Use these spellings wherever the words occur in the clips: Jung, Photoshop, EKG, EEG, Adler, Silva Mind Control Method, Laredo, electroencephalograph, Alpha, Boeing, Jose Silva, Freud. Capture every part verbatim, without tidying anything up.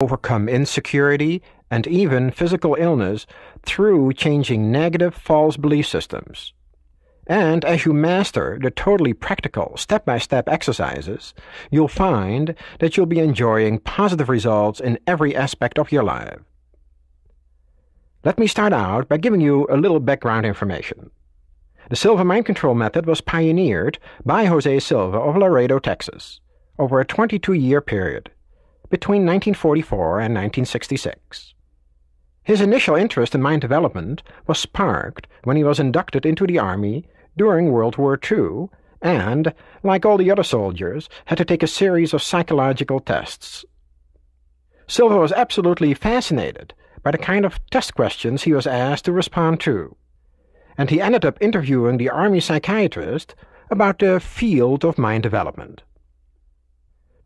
overcome insecurity, and even physical illness through changing negative false belief systems. And as you master the totally practical step-by-step exercises, you'll find that you'll be enjoying positive results in every aspect of your life. Let me start out by giving you a little background information. The Silva Mind Control Method was pioneered by Jose Silva of Laredo, Texas, over a twenty-two year period, between nineteen forty-four and nineteen sixty-six. His initial interest in mind development was sparked when he was inducted into the Army during World War Two and, like all the other soldiers, had to take a series of psychological tests. Silva was absolutely fascinated by the kind of test questions he was asked to respond to, and he ended up interviewing the Army psychiatrist about the field of mind development.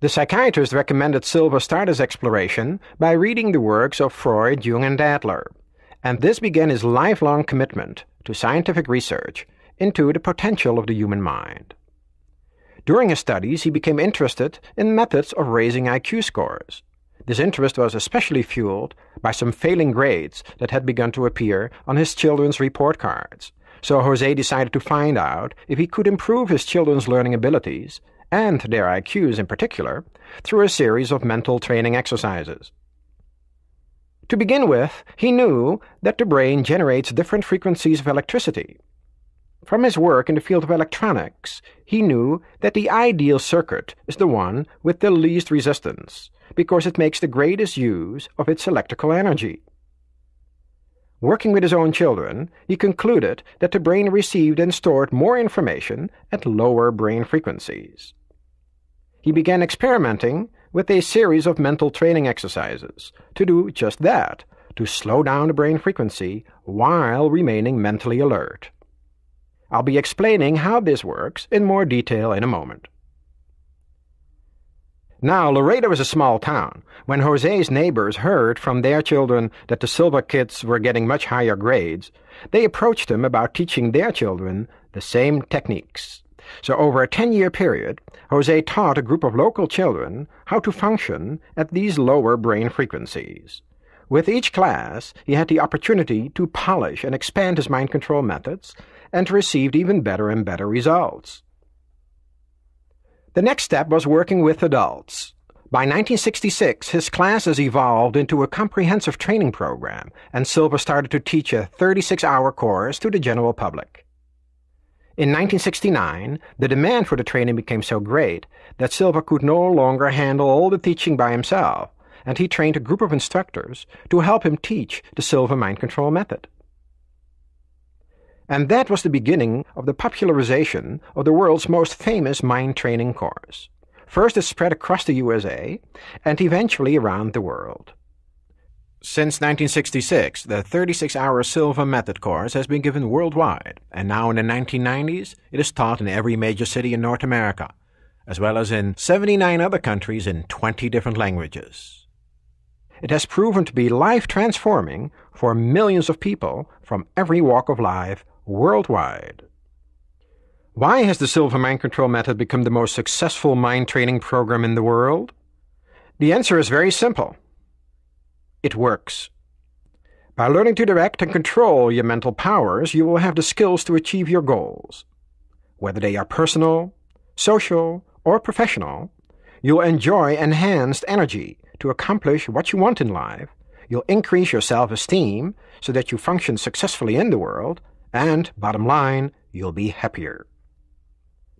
The psychiatrist recommended Silva start his exploration by reading the works of Freud, Jung, and Adler, and this began his lifelong commitment to scientific research into the potential of the human mind. During his studies, he became interested in methods of raising I Q scores. This interest was especially fueled by some failing grades that had begun to appear on his children's report cards, so Jose decided to find out if he could improve his children's learning abilities and their I Qs in particular, through a series of mental training exercises. To begin with, he knew that the brain generates different frequencies of electricity. From his work in the field of electronics, he knew that the ideal circuit is the one with the least resistance, because it makes the greatest use of its electrical energy. Working with his own children, he concluded that the brain received and stored more information at lower brain frequencies. He began experimenting with a series of mental training exercises to do just that, to slow down the brain frequency while remaining mentally alert. I'll be explaining how this works in more detail in a moment. Now, Laredo is a small town. When Jose's neighbors heard from their children that the Silva kids were getting much higher grades, they approached him about teaching their children the same techniques. So over a ten year period, Jose taught a group of local children how to function at these lower brain frequencies. With each class, he had the opportunity to polish and expand his mind control methods and received even better and better results. The next step was working with adults. By nineteen sixty-six, his classes evolved into a comprehensive training program, and Silva started to teach a thirty-six hour course to the general public. In nineteen sixty-nine, the demand for the training became so great that Silva could no longer handle all the teaching by himself, and he trained a group of instructors to help him teach the Silva Mind Control Method. And that was the beginning of the popularization of the world's most famous mind training course. First it spread across the U S A, and eventually around the world. Since nineteen sixty-six, the thirty-six hour Silva Method course has been given worldwide, and now in the nineteen nineties, it is taught in every major city in North America, as well as in seventy-nine other countries in twenty different languages. It has proven to be life-transforming for millions of people from every walk of life worldwide. Why has the Silva Mind Control Method become the most successful mind training program in the world? The answer is very simple. It works. By learning to direct and control your mental powers, you will have the skills to achieve your goals. Whether they are personal, social, or professional, you'll enjoy enhanced energy to accomplish what you want in life, you'll increase your self-esteem so that you function successfully in the world, and, bottom line, you'll be happier.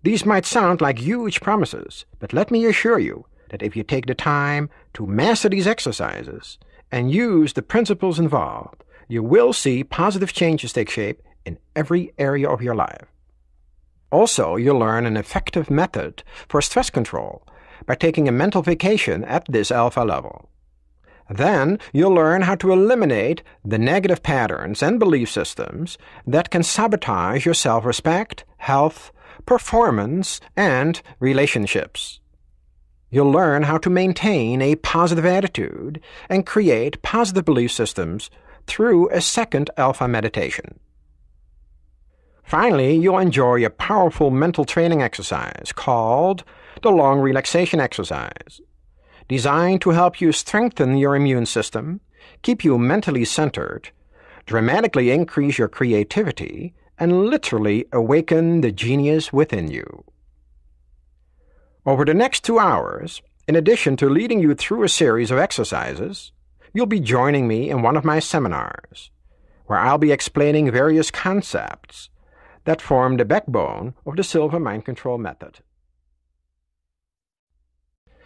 These might sound like huge promises, but let me assure you that if you take the time to master these exercises and use the principles involved, you will see positive changes take shape in every area of your life. Also, you'll learn an effective method for stress control by taking a mental vacation at this alpha level. Then you'll learn how to eliminate the negative patterns and belief systems that can sabotage your self-respect, health, performance, and relationships. You'll learn how to maintain a positive attitude and create positive belief systems through a second alpha meditation. Finally, you'll enjoy a powerful mental training exercise called the long relaxation exercise. designed to help you strengthen your immune system, keep you mentally centered, dramatically increase your creativity, and literally awaken the genius within you. Over the next two hours, in addition to leading you through a series of exercises, you'll be joining me in one of my seminars, where I'll be explaining various concepts that form the backbone of the Silva Mind Control Method.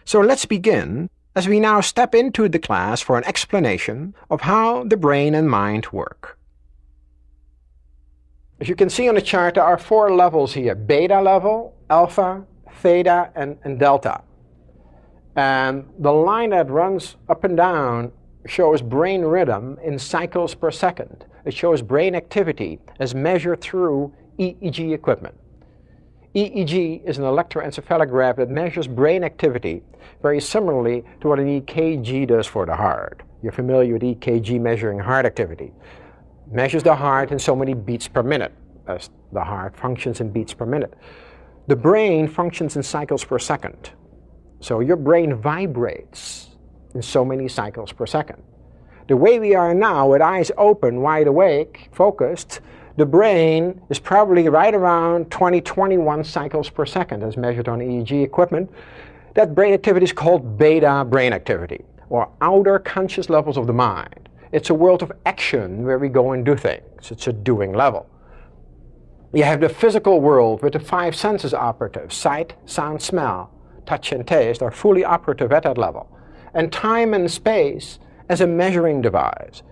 So let's begin, as we now step into the class for an explanation of how the brain and mind work. As you can see on the chart, there are four levels here: beta level, alpha, theta, and, and delta. And the line that runs up and down shows brain rhythm in cycles per second. It shows brain activity as measured through E E G equipment. E E G is an electroencephalograph that measures brain activity very similarly to what an E K G does for the heart. You're familiar with E K G measuring heart activity. It measures the heart in so many beats per minute, as the heart functions in beats per minute. The brain functions in cycles per second. So your brain vibrates in so many cycles per second. The way we are now, with eyes open, wide awake, focused, the brain is probably right around twenty, twenty-one cycles per second as measured on E E G equipment. That brain activity is called beta brain activity, or outer conscious levels of the mind. It's a world of action where we go and do things. It's a doing level. You have the physical world with the five senses operative. Sight, sound, smell, touch, and taste are fully operative at that level. And time and space as a measuring device.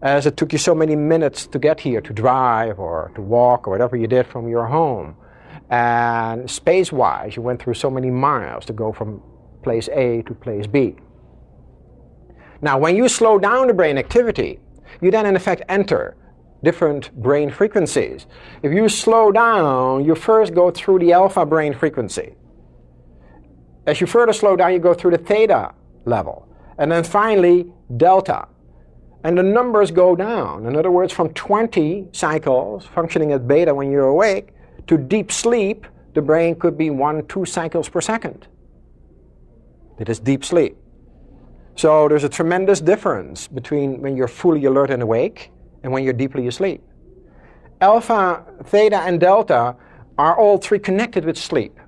As it took you so many minutes to get here, to drive or to walk or whatever you did from your home. And space-wise, you went through so many miles to go from place A to place B. Now, when you slow down the brain activity, you then in effect enter different brain frequencies. If you slow down, you first go through the alpha brain frequency. As you further slow down, you go through the theta level. And then finally, delta. And the numbers go down. In other words, from twenty cycles functionning at beta when you're awake to deep sleep, the brain could be one, two cycles per second. It is deep sleep. So there's a tremendous difference between when you're fully alert and awake and when you're deeply asleep. Alpha, theta, and delta are all three connected with sleep.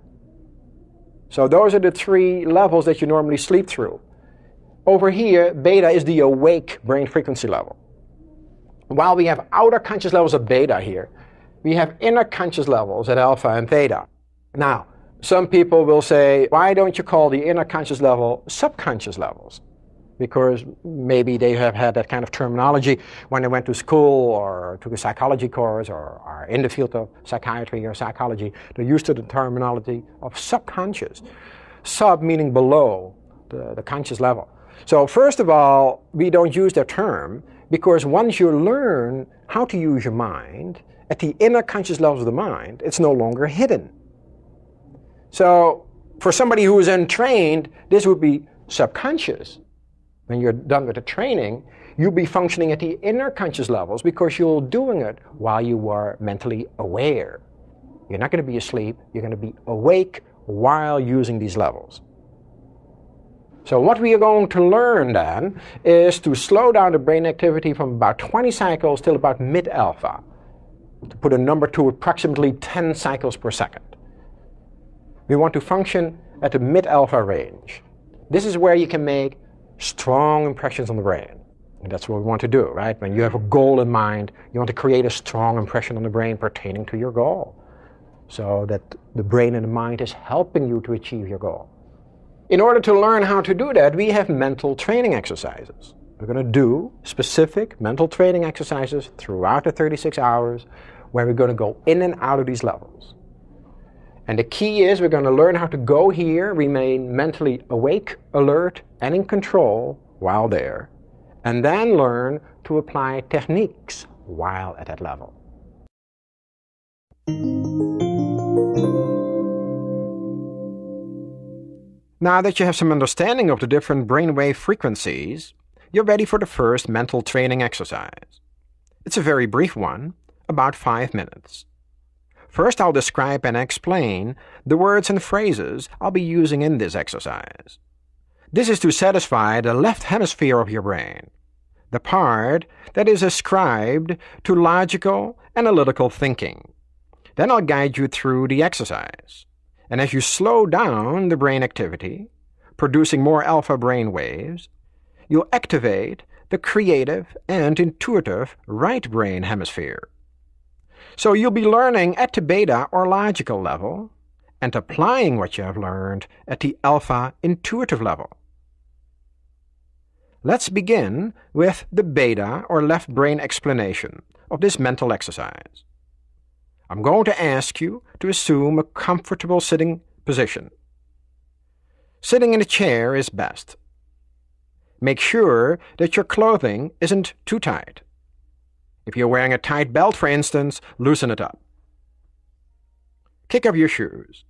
So those are the three levels that you normally sleep through. Over here, beta is the awake brain frequency level. While we have outer conscious levels of beta here, we have inner conscious levels at alpha and theta. Now, some people will say, why don't you call the inner conscious level subconscious levels? Because maybe they have had that kind of terminology when they went to school or took a psychology course or are in the field of psychiatry or psychology. They're used to the terminology of subconscious. Sub meaning below the, the conscious level. So first of all, we don't use that term, because once you learn how to use your mind, at the inner conscious levels of the mind, it's no longer hidden. So for somebody who is untrained, this would be subconscious. When you're done with the training, you'll be functioning at the inner conscious levels because you're doing it while you are mentally aware. You're not going to be asleep, you're going to be awake while using these levels. So what we are going to learn then is to slow down the brain activity from about twenty cycles till about mid-alpha, to put a number to approximately ten cycles per second. We want to function at the mid-alpha range. This is where you can make strong impressions on the brain. And that's what we want to do, right? When you have a goal in mind, you want to create a strong impression on the brain pertaining to your goal, so that the brain and the mind is helping you to achieve your goal. In order to learn how to do that, we have mental training exercises. We're going to do specific mental training exercises throughout the thirty-six hours, where we're going to go in and out of these levels. And the key is we're going to learn how to go here, remain mentally awake, alert, and in control while there, and then learn to apply techniques while at that level. Now that you have some understanding of the different brainwave frequencies, you're ready for the first mental training exercise. It's a very brief one, about five minutes. First, I'll describe and explain the words and phrases I'll be using in this exercise. This is to satisfy the left hemisphere of your brain, the part that is ascribed to logical, analytical thinking. Then I'll guide you through the exercise. And as you slow down the brain activity, producing more alpha brain waves, you'll activate the creative and intuitive right brain hemisphere. So you'll be learning at the beta or logical level and applying what you have learned at the alpha intuitive level. Let's begin with the beta or left brain explanation of this mental exercise. I'm going to ask you to assume a comfortable sitting position. Sitting in a chair is best. Make sure that your clothing isn't too tight. If you're wearing a tight belt, for instance, loosen it up. Kick up your shoes.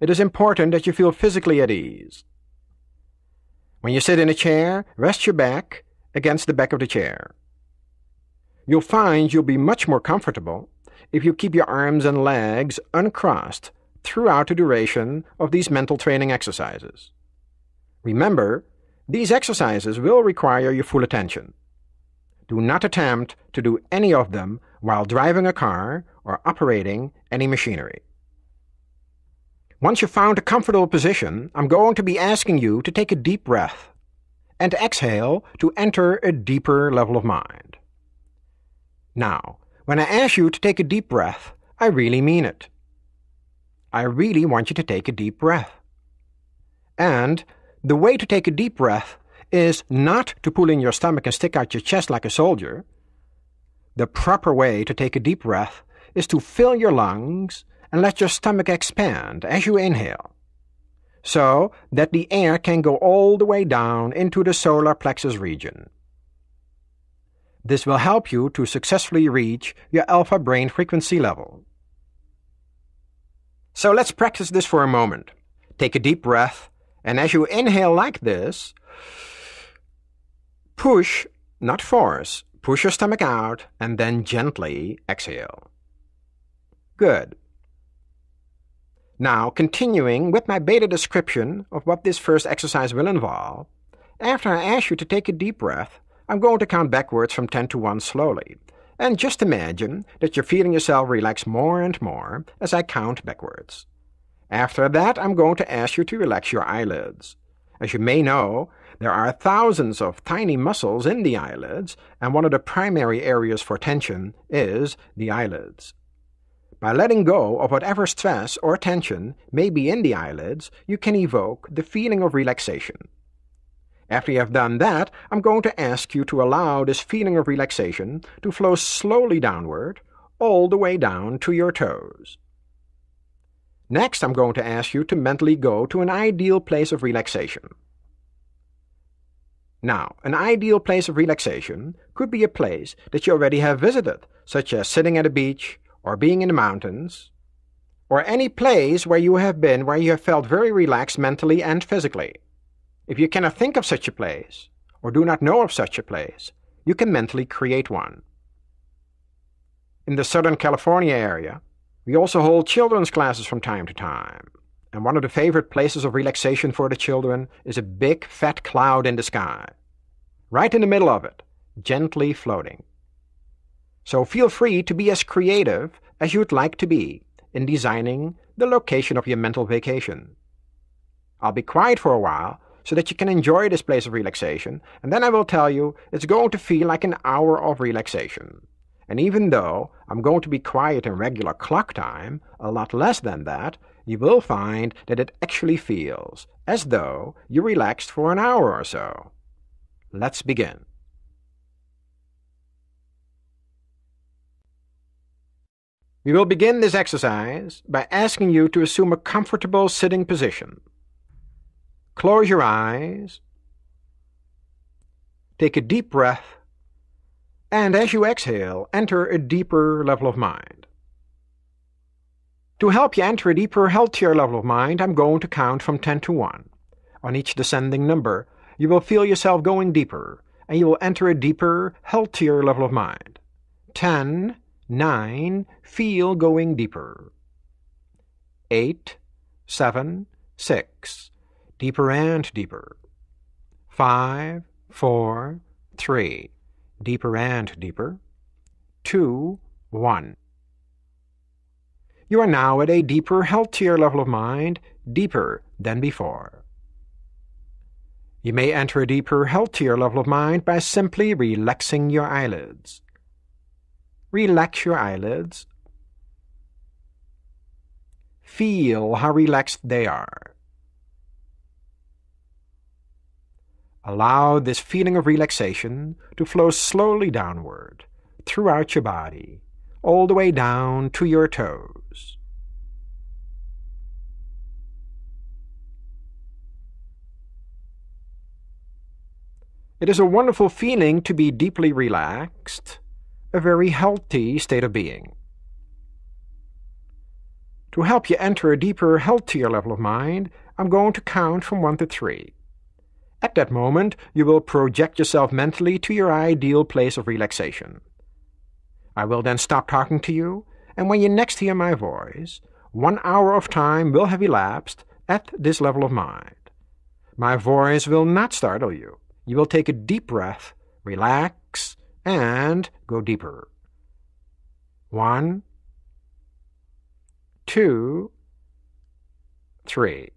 It is important that you feel physically at ease. When you sit in a chair, rest your back against the back of the chair. You'll find you'll be much more comfortable if you keep your arms and legs uncrossed throughout the duration of these mental training exercises. Remember, these exercises will require your full attention. Do not attempt to do any of them while driving a car or operating any machinery. Once you've found a comfortable position, I'm going to be asking you to take a deep breath and exhale to enter a deeper level of mind. Now, when I ask you to take a deep breath, I really mean it. I really want you to take a deep breath. And the way to take a deep breath is not to pull in your stomach and stick out your chest like a soldier. The proper way to take a deep breath is to fill your lungs and let your stomach expand as you inhale, so that the air can go all the way down into the solar plexus region. This will help you to successfully reach your alpha brain frequency level. So let's practice this for a moment. Take a deep breath, and as you inhale like this, push, not force, push your stomach out, and then gently exhale. Good. Now, continuing with my beta description of what this first exercise will involve, after I ask you to take a deep breath, I'm going to count backwards from ten to one slowly. And just imagine that you're feeling yourself relax more and more as I count backwards. After that, I'm going to ask you to relax your eyelids. As you may know, there are thousands of tiny muscles in the eyelids, and one of the primary areas for tension is the eyelids. By letting go of whatever stress or tension may be in the eyelids, you can evoke the feeling of relaxation. After you have done that, I'm going to ask you to allow this feeling of relaxation to flow slowly downward, all the way down to your toes. Next, I'm going to ask you to mentally go to an ideal place of relaxation. Now, an ideal place of relaxation could be a place that you already have visited, such as sitting at a beach, or being in the mountains, or any place where you have been where you have felt very relaxed mentally and physically. If you cannot think of such a place, or do not know of such a place, you can mentally create one. In the Southern California area, we also hold children's classes from time to time, and one of the favorite places of relaxation for the children is a big fat cloud in the sky. Right in the middle of it, gently floating. So feel free to be as creative as you'd like to be in designing the location of your mental vacation. I'll be quiet for a while so that you can enjoy this place of relaxation, and then I will tell you it's going to feel like an hour of relaxation. And even though I'm going to be quiet in regular clock time, a lot less than that, you will find that it actually feels as though you relaxed for an hour or so. Let's begin. We will begin this exercise by asking you to assume a comfortable sitting position. Close your eyes, take a deep breath, and as you exhale, enter a deeper level of mind. To help you enter a deeper, healthier level of mind, I'm going to count from ten to one. On each descending number, you will feel yourself going deeper, and you will enter a deeper, healthier level of mind. ten. Nine, feel going deeper. Eight, seven, six, deeper and deeper. Five, four, three. Deeper and deeper. Two, one. You are now at a deeper, healthier level of mind, deeper than before. You may enter a deeper, healthier level of mind by simply relaxing your eyelids. Relax your eyelids. Feel how relaxed they are. Allow this feeling of relaxation to flow slowly downward, throughout your body, all the way down to your toes. It is a wonderful feeling to be deeply relaxed, a very healthy state of being. To help you enter a deeper, healthier level of mind, I'm going to count from one to three. At that moment, you will project yourself mentally to your ideal place of relaxation. I will then stop talking to you, and when you next hear my voice, one hour of time will have elapsed at this level of mind. My voice will not startle you. You will take a deep breath, relax, and go deeper. One, two, three.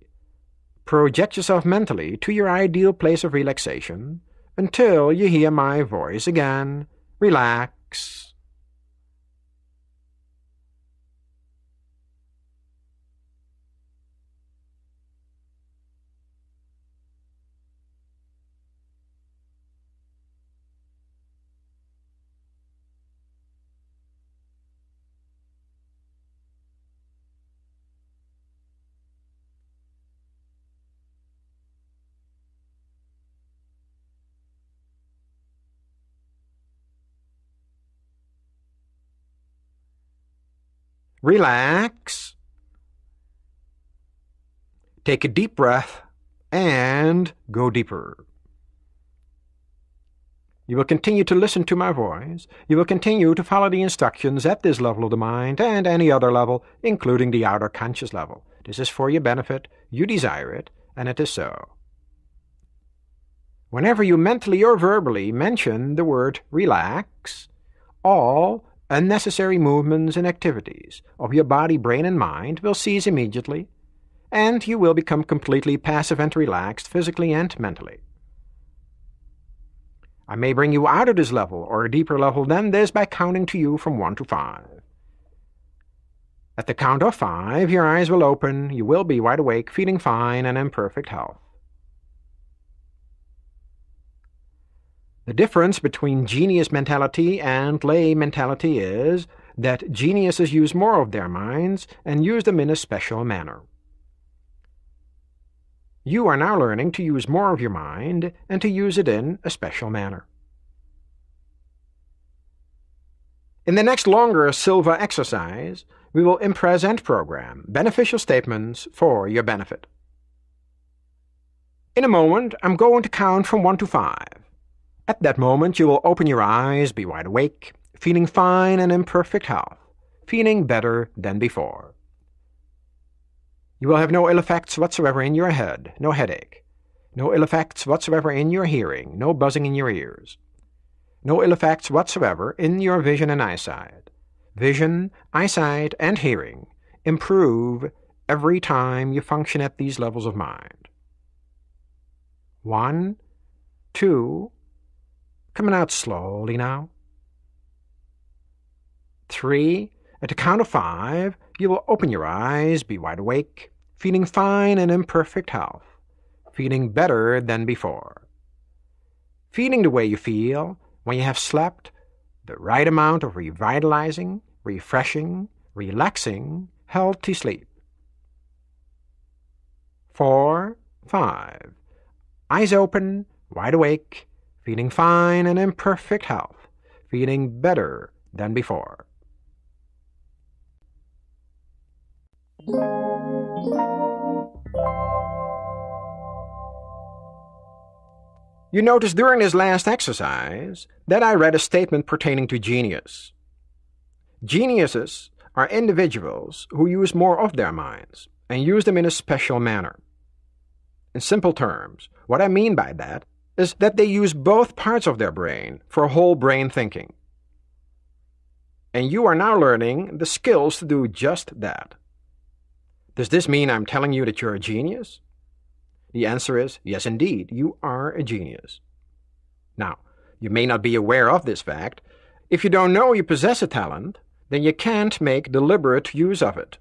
Project yourself mentally to your ideal place of relaxation until you hear my voice again. Relax. Relax. Take a deep breath and go deeper. You will continue to listen to my voice. You will continue to follow the instructions at this level of the mind and any other level, including the outer conscious level. This is for your benefit. You desire it, and it is so. Whenever you mentally or verbally mention the word relax, all unnecessary movements and activities of your body, brain, and mind will cease immediately, and you will become completely passive and relaxed physically and mentally. I may bring you out of this level or a deeper level than this by counting to you from one to five. At the count of five, your eyes will open, you will be wide awake, feeling fine and in perfect health. The difference between genius mentality and lay mentality is that geniuses use more of their minds and use them in a special manner. You are now learning to use more of your mind and to use it in a special manner. In the next longer Silva exercise, we will impress and program beneficial statements for your benefit. In a moment, I'm going to count from one to five. At that moment, you will open your eyes, be wide awake, feeling fine and in perfect health, feeling better than before. You will have no ill effects whatsoever in your head, no headache, no ill effects whatsoever in your hearing, no buzzing in your ears, no ill effects whatsoever in your vision and eyesight. Vision, eyesight, and hearing improve every time you function at these levels of mind. One, two, coming out slowly now. Three. At the count of five, you will open your eyes, be wide awake, feeling fine and in perfect health, feeling better than before. Feeling the way you feel when you have slept, the right amount of revitalizing, refreshing, relaxing, healthy sleep. Four. Five. Eyes open, wide awake, feeling fine and in perfect health, feeling better than before. You noticed during this last exercise that I read a statement pertaining to genius. Geniuses are individuals who use more of their minds and use them in a special manner. In simple terms, what I mean by that is that they use both parts of their brain for whole brain thinking. And you are now learning the skills to do just that. Does this mean I'm telling you that you're a genius? The answer is, yes indeed, you are a genius. Now, you may not be aware of this fact. If you don't know you possess a talent, then you can't make deliberate use of it.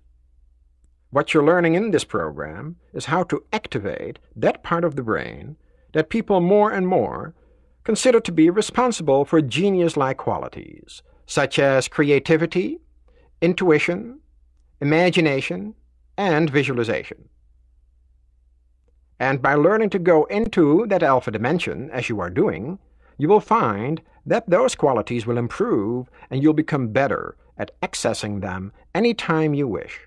What you're learning in this program is how to activate that part of the brain that people more and more consider to be responsible for genius-like qualities, such as creativity, intuition, imagination, and visualization. And by learning to go into that alpha dimension, as you are doing, you will find that those qualities will improve and you'll become better at accessing them anytime you wish.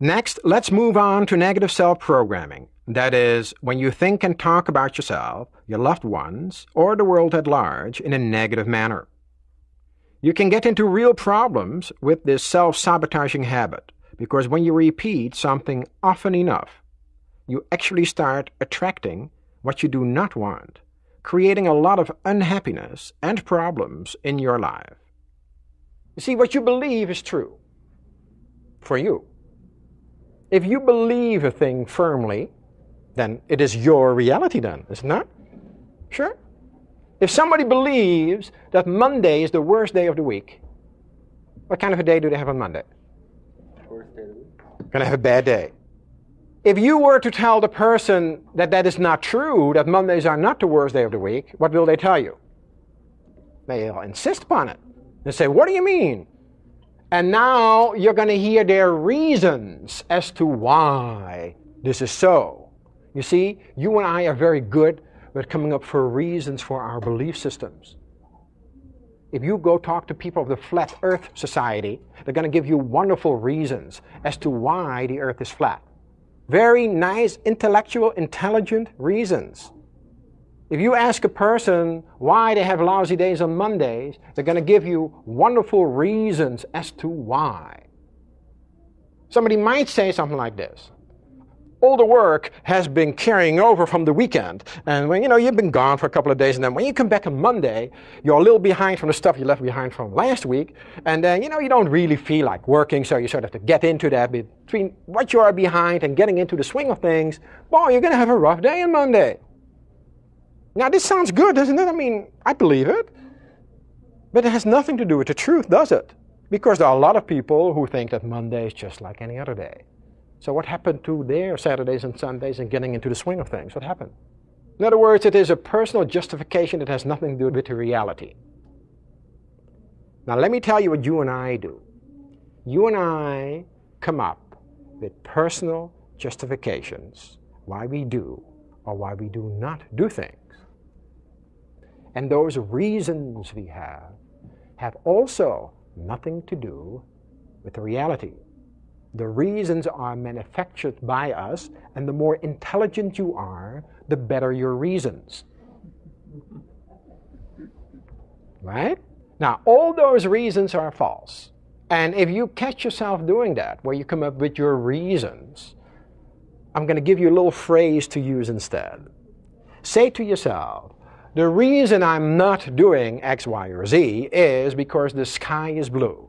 Next, let's move on to negative self-programming. That is, when you think and talk about yourself, your loved ones, or the world at large in a negative manner. You can get into real problems with this self-sabotaging habit, because when you repeat something often enough, you actually start attracting what you do not want, creating a lot of unhappiness and problems in your life. You see, what you believe is true for you. If you believe a thing firmly, then it is your reality then, is it not? Sure. If somebody believes that Monday is the worst day of the week, what kind of a day do they have on Monday? Worst day of the week. They're going to have a bad day. If you were to tell the person that that is not true, that Mondays are not the worst day of the week, what will they tell you? They'll insist upon it. They'll say, what do you mean? And now you're going to hear their reasons as to why this is so. You see, you and I are very good at coming up for reasons for our belief systems. If you go talk to people of the Flat Earth Society, they're going to give you wonderful reasons as to why the Earth is flat. Very nice, intellectual, intelligent reasons. If you ask a person why they have lousy days on Mondays, they're going to give you wonderful reasons as to why. Somebody might say something like this. All the work has been carrying over from the weekend. And when, you know, you've been gone for a couple of days, and then when you come back on Monday, you're a little behind from the stuff you left behind from last week. And then, you know, you don't really feel like working, so you sort of have to get into that. Between what you are behind and getting into the swing of things, boy, you're going to have a rough day on Monday. Now, this sounds good, doesn't it? I mean, I believe it. But it has nothing to do with the truth, does it? Because there are a lot of people who think that Monday is just like any other day. So what happened to their Saturdays and Sundays and getting into the swing of things? What happened? In other words, it is a personal justification that has nothing to do with the reality. Now let me tell you what you and I do. You and I come up with personal justifications why we do or why we do not do things. And those reasons we have have also nothing to do with the reality. The reasons are manufactured by us, and the more intelligent you are, the better your reasons. Right? Now, all those reasons are false. And if you catch yourself doing that, where you come up with your reasons, I'm going to give you a little phrase to use instead. Say to yourself, the reason I'm not doing X, Y, or Z is because the sky is blue.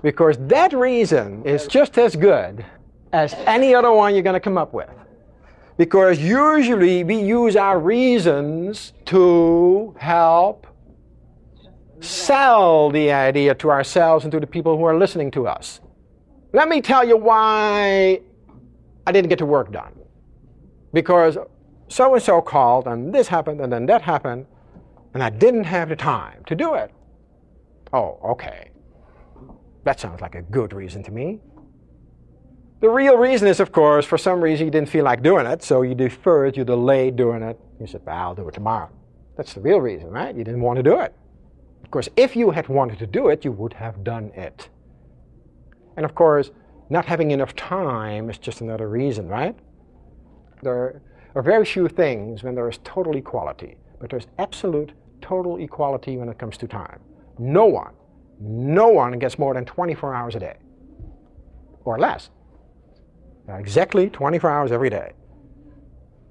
Because that reason is just as good as any other one you're going to come up with. Because usually we use our reasons to help sell the idea to ourselves and to the people who are listening to us. Let me tell you why I didn't get the work done. Because so-and-so called, and this happened, and then that happened, and I didn't have the time to do it. Oh, okay. That sounds like a good reason to me. The real reason is, of course, for some reason you didn't feel like doing it, so you deferred, you delayed doing it. You said, well, I'll do it tomorrow. That's the real reason, right? You didn't want to do it. Of course, if you had wanted to do it, you would have done it. And of course, not having enough time is just another reason, right? There are very few things when there is total equality, but there's absolute total equality when it comes to time. No one No one gets more than twenty-four hours a day, or less. exactly twenty-four hours every day.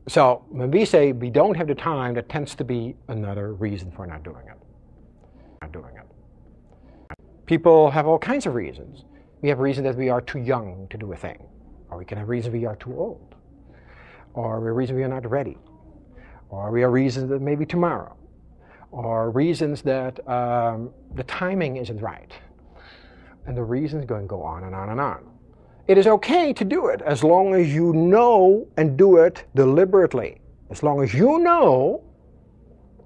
So when we say we don't have the time, that tends to be another reason for not doing it. Not doing it. People have all kinds of reasons. We have reason that we are too young to do a thing, or we can have reason we are too old, or a reason we are not ready, or we are reasons that maybe tomorrow, or reasons that um, the timing isn't right, and the reasons going to go on and on and on. It is okay to do it as long as you know and do it deliberately. As long as you know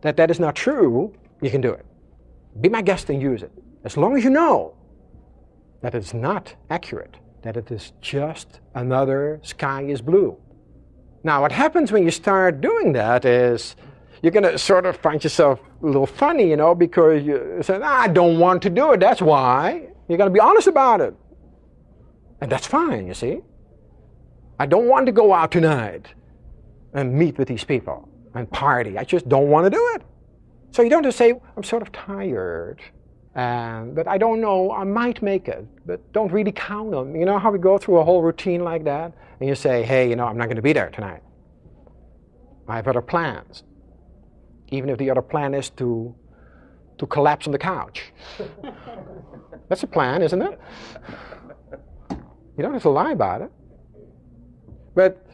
that that is not true, you can do it. Be my guest and use it. As long as you know that it's not accurate, that it is just another sky is blue. Now, what happens when you start doing that is you're going to sort of find yourself a little funny, you know, because you say, ah, I don't want to do it, that's why. You're going to be honest about it. And that's fine, you see. I don't want to go out tonight and meet with these people and party. I just don't want to do it. So you don't just say, I'm sort of tired, and, but I don't know, I might make it, but don't really count on, you know how we go through a whole routine like that? And you say, hey, you know, I'm not going to be there tonight. I have other plans. Even if the other plan is to, to collapse on the couch. That's a plan, isn't it? You don't have to lie about it. But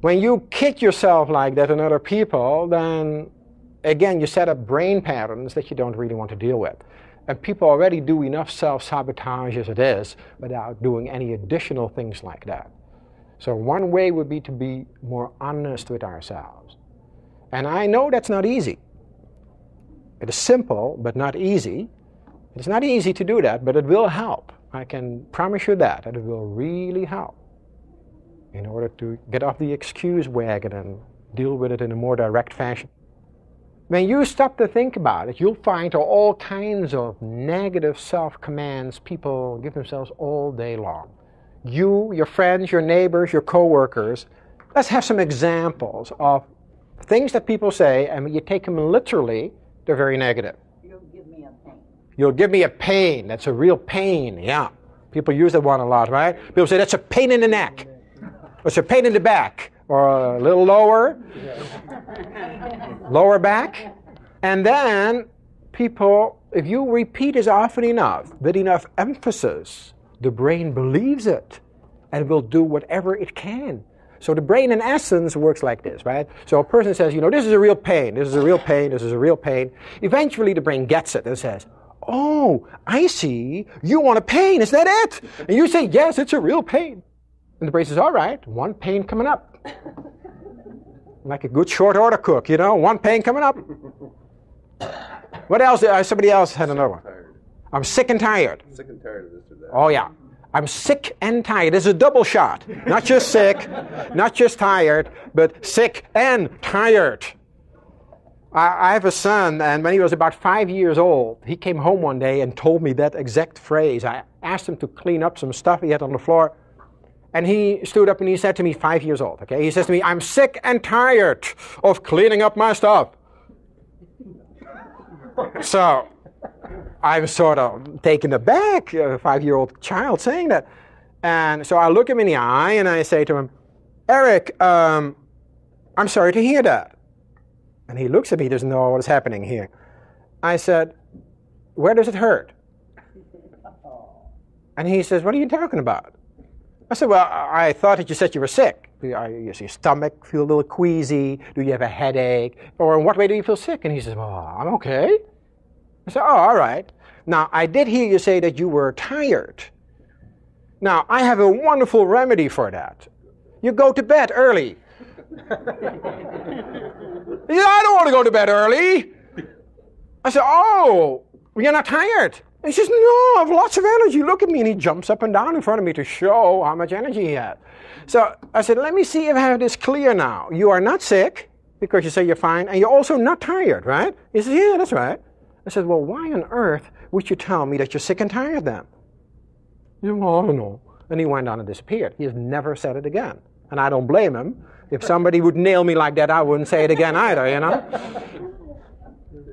when you kid yourself like that and other people, then again, you set up brain patterns that you don't really want to deal with. And people already do enough self-sabotage as it is without doing any additional things like that. So one way would be to be more honest with ourselves. And I know that's not easy. It is simple, but not easy. It's not easy to do that, but it will help. I can promise you that, that it will really help in order to get off the excuse wagon and deal with it in a more direct fashion. When you stop to think about it, you'll find all kinds of negative self-commands people give themselves all day long. You, your friends, your neighbors, your co-workers, let's have some examples of things that people say, and when you take them literally, they're very negative. You'll give me a pain. You'll give me a pain. That's a real pain, yeah. People use that one a lot, right? People say, that's a pain in the neck. Or it's a pain in the back. Or a little lower. Lower back. And then people, if you repeat it often enough, with enough emphasis, the brain believes it and will do whatever it can. So the brain, in essence, works like this, right? So a person says, you know, this is a real pain, this is a real pain, this is a real pain. Eventually the brain gets it and says, oh, I see, you want a pain, is that it? And you say, yes, it's a real pain. And the brain says, all right, one pain coming up. Like a good short order cook, you know, one pain coming up. What else? Uh, somebody else had another one. I'm sick and tired. Sick and tired of this or that. Oh, yeah. I'm sick and tired. It's a double shot. Not just sick, not just tired, but sick and tired. I, I have a son, and when he was about five years old, he came home one day and told me that exact phrase. I asked him to clean up some stuff he had on the floor, and he stood up and he said to me, five years old, okay? He says to me, I'm sick and tired of cleaning up my stuff. So I'm sort of taken aback, a five-year-old child saying that. And so I look him in the eye and I say to him, Eric, um, I'm sorry to hear that. And he looks at me, doesn't know what is happening here. I said, where does it hurt? And he says, what are you talking about? I said, well, I thought that you said you were sick. Does your stomach feel a little queasy? Do you have a headache? Or in what way do you feel sick? And he says, well, I'm okay. I said, oh, all right. Now, I did hear you say that you were tired. Now, I have a wonderful remedy for that. You go to bed early. He said, I don't want to go to bed early. I said, oh, you're not tired? And he says, no, I have lots of energy. Look at me. And he jumps up and down in front of me to show how much energy he had. So I said, let me see if I have this clear now. You are not sick, because you say you're fine, and you're also not tired, right? He says, yeah, that's right. I said, well, why on earth would you tell me that you're sick and tired then? He said, well, I don't know. And he went on and disappeared. He has never said it again. And I don't blame him. If somebody would nail me like that, I wouldn't say it again either, you know?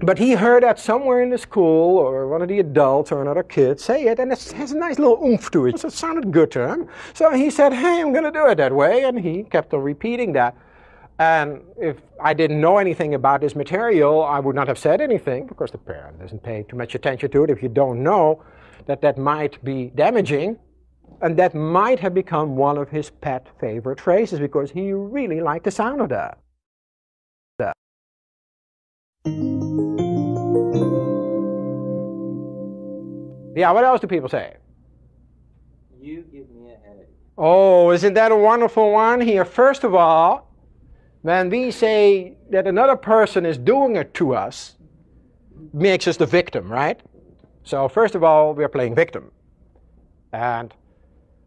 But he heard that somewhere in the school, or one of the adults or another kid say it, and it has a nice little oomph to it. So it sounded good to him. So he said, hey, I'm going to do it that way. And he kept on repeating that. And if I didn't know anything about this material, I would not have said anything, because the parent doesn't pay too much attention to it if you don't know that that might be damaging. And that might have become one of his pet favorite phrases, because he really liked the sound of that. Yeah, what else do people say? You give me a headache. Oh, isn't that a wonderful one here? First of all, when we say that another person is doing it to us, makes us the victim, right? So first of all, we are playing victim. And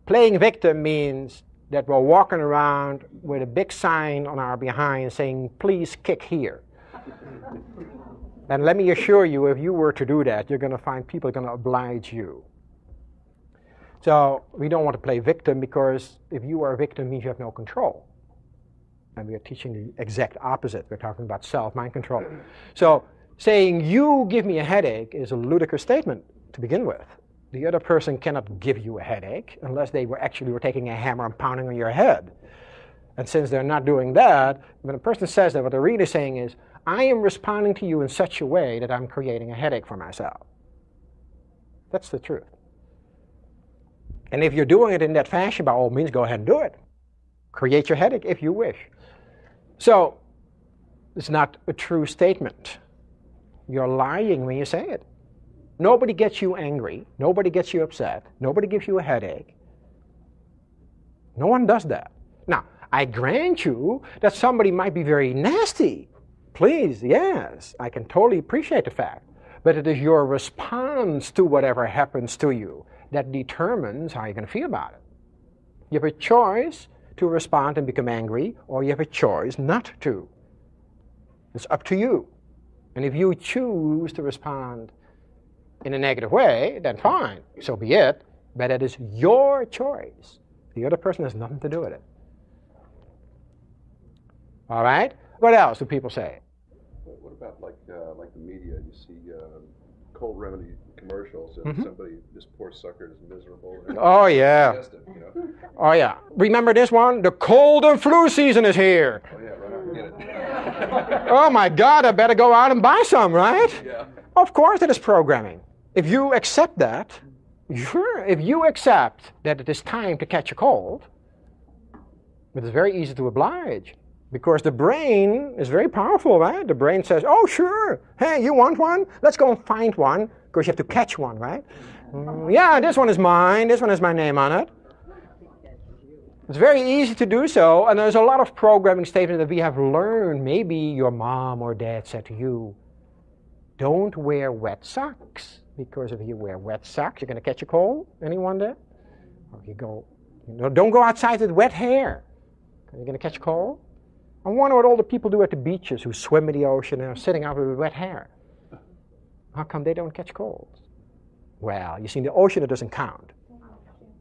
playing victim means that we're walking around with a big sign on our behind saying, please kick here. And let me assure you, if you were to do that, you're going to find people are going to oblige you. So we don't want to play victim, because if you are a victim, it means you have no control. And we are teaching the exact opposite. We're talking about self-mind control. So saying, you give me a headache, is a ludicrous statement to begin with. The other person cannot give you a headache unless they were actually were taking a hammer and pounding on your head. And since they're not doing that, when a person says that, what they're really saying is, I am responding to you in such a way that I'm creating a headache for myself. That's the truth. And if you're doing it in that fashion, by all means, go ahead and do it. Create your headache if you wish. So it's not a true statement. You're lying when you say it. Nobody gets you angry. Nobody gets you upset. Nobody gives you a headache. No one does that. Now, I grant you that somebody might be very nasty. Please, yes, I can totally appreciate the fact. But it is your response to whatever happens to you that determines how you're going to feel about it. You have a choice to respond and become angry, or you have a choice not to. It's up to you. And if you choose to respond in a negative way, then fine, so be it. But it is your choice. The other person has nothing to do with it. All right? What else do people say? What about like uh, like the media? You see uh, cold remedy commercials, and mm-hmm. somebody, this poor sucker is miserable. Oh yeah. Digestive, you know? Oh yeah. Remember this one? The cold and flu season is here. Oh yeah, right. I get it. Oh my God! I better go out and buy some, right? Yeah. Of course, it is programming. If you accept that, sure. If you accept that it is time to catch a cold, it is very easy to oblige. Because the brain is very powerful, right? The brain says, oh, sure, hey, you want one? Let's go and find one, because you have to catch one, right? Mm, yeah, this one is mine, this one has my name on it. It's very easy to do so, and there's a lot of programming statements that we have learned. Maybe your mom or dad said to you, don't wear wet socks, because if you wear wet socks, you're going to catch a cold. Anyone there? Or you go, you know, don't go outside with wet hair, you're going to catch a cold. I wonder what all the people do at the beaches who swim in the ocean and are sitting out with wet hair. How come they don't catch colds? Well, you see, in the ocean it doesn't count.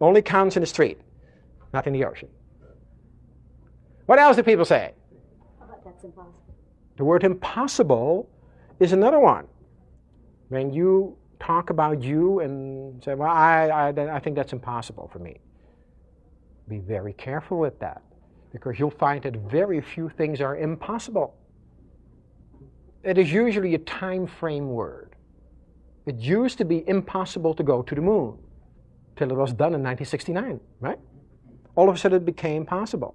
Only counts in the street, not in the ocean. What else do people say? Oh, that's impossible. The word impossible is another one. When you talk about you and say, well, I, I, I think that's impossible for me. Be very careful with that. Because you'll find that very few things are impossible. It is usually a time frame word. It used to be impossible to go to the moon, till it was done in nineteen sixty-nine, right? All of a sudden it became possible.